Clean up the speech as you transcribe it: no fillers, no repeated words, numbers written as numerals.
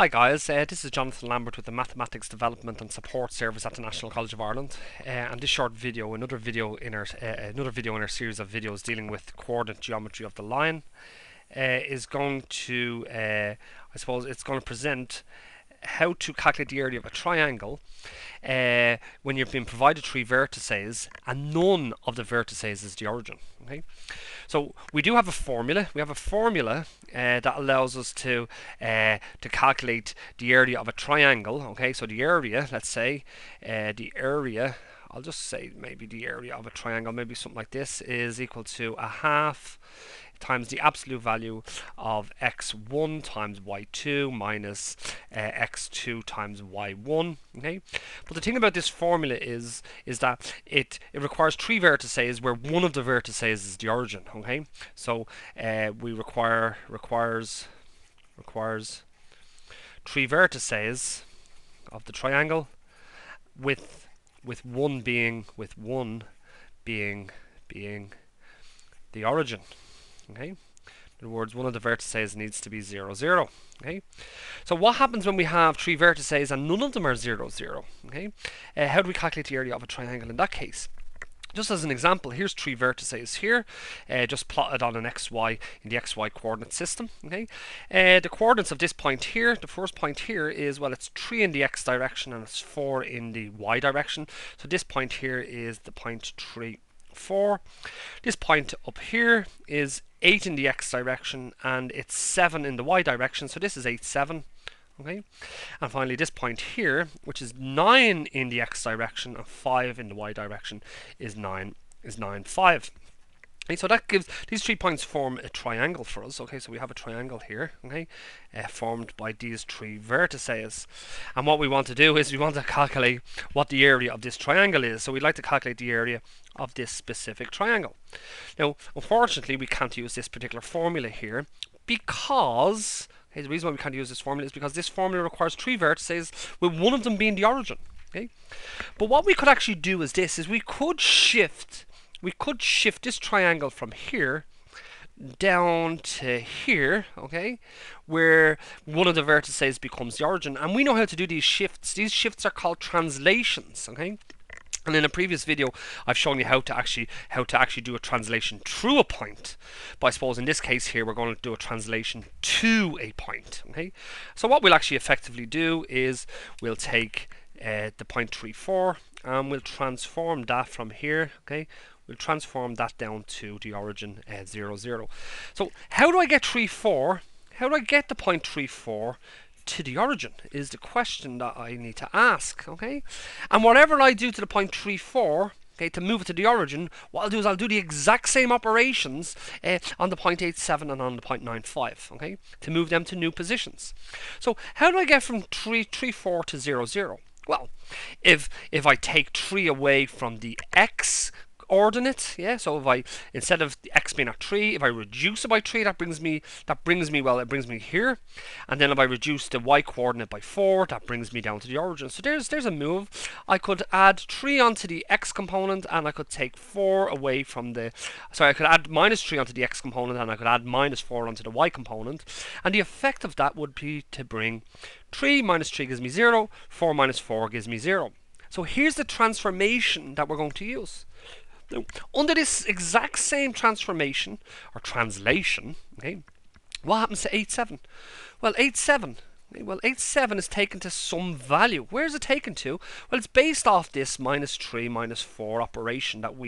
Hi guys, this is Jonathan Lambert with the Mathematics Development and Support Service at the National College of Ireland, and this short video, another video in our series of videos dealing with coordinate geometry of the line, is going to, I suppose, it's going to present how to calculate the area of a triangle when you've been provided three vertices and none of the vertices is the origin. Okay, so we do have a formula. We have a formula that allows us to calculate the area of a triangle. Okay, so the area, let's say, the area. I'll just say maybe the area of a triangle, maybe something like this, is equal to a half times the absolute value of x1 times y2 minus x2 times y1. Okay, but the thing about this formula is that it requires three vertices where one of the vertices is the origin. Okay, so we requires three vertices of the triangle with one being the origin. Okay, in other words, one of the vertices needs to be 0, 0. Okay, so what happens when we have three vertices and none of them are 0, 0? Okay, how do we calculate the area of a triangle in that case? Just as an example, here's three vertices here, just plotted on an xy in the xy coordinate system. Okay, the coordinates of this point here, the first point here is, well, it's 3 in the x direction and it's 4 in the y direction. So this point here is the point 3, 4. This point up here is 8 in the x direction and it's 7 in the y direction. So this is 8, 7. Okay, and finally this point here, which is 9 in the x direction and 5 in the y direction, is 9, 5. Okay, so that gives, these 3 points form a triangle for us. Okay, so we have a triangle here. Okay, formed by these three vertices, and what we want to do is we want to calculate what the area of this triangle is. So we'd like to calculate the area of this specific triangle. Now, unfortunately, we can't use this particular formula here because, okay, the reason why we can't use this formula is because this formula requires three vertices with one of them being the origin. Okay, but what we could actually do is this: is we could shift this triangle from here down to here, okay, where one of the vertices becomes the origin. And we know how to do these shifts. These shifts are called translations. Okay, and in a previous video, I've shown you how to actually do a translation through a point. But I suppose in this case here, we're going to do a translation to a point. Okay, so what we'll actually effectively do is we'll take the point 3, 4, and we'll transform that from here. Okay, we'll transform that down to the origin 0, 0. So how do I get 3, 4? How do I get the point 3, 4? To the origin is the question that I need to ask. Okay, and whatever I do to the point 3, 4, okay, to move it to the origin, what I'll do is I'll do the exact same operations on the point 8, 7 and on the point 9, 5. Okay, to move them to new positions. So how do I get from 3, 4 to 0, 0? Well, if I take 3 away from the x coordinate, yeah. So if I, instead of the x being at 3, if I reduce it by 3, that brings me here. And then if I reduce the y coordinate by 4, that brings me down to the origin. So there's a move. I could add 3 onto the x component, and I could take 4 away from the. Sorry, I could add -3 onto the x component, and I could add -4 onto the y component. And the effect of that would be to bring 3 - 3 gives me 0. 4 - 4 gives me 0. So here's the transformation that we're going to use. Now, under this exact same transformation or translation, okay, what happens to 8, 7? Well, 8, 7 is taken to some value. Where is it taken to? Well, it's based off this -3, -4 operation that we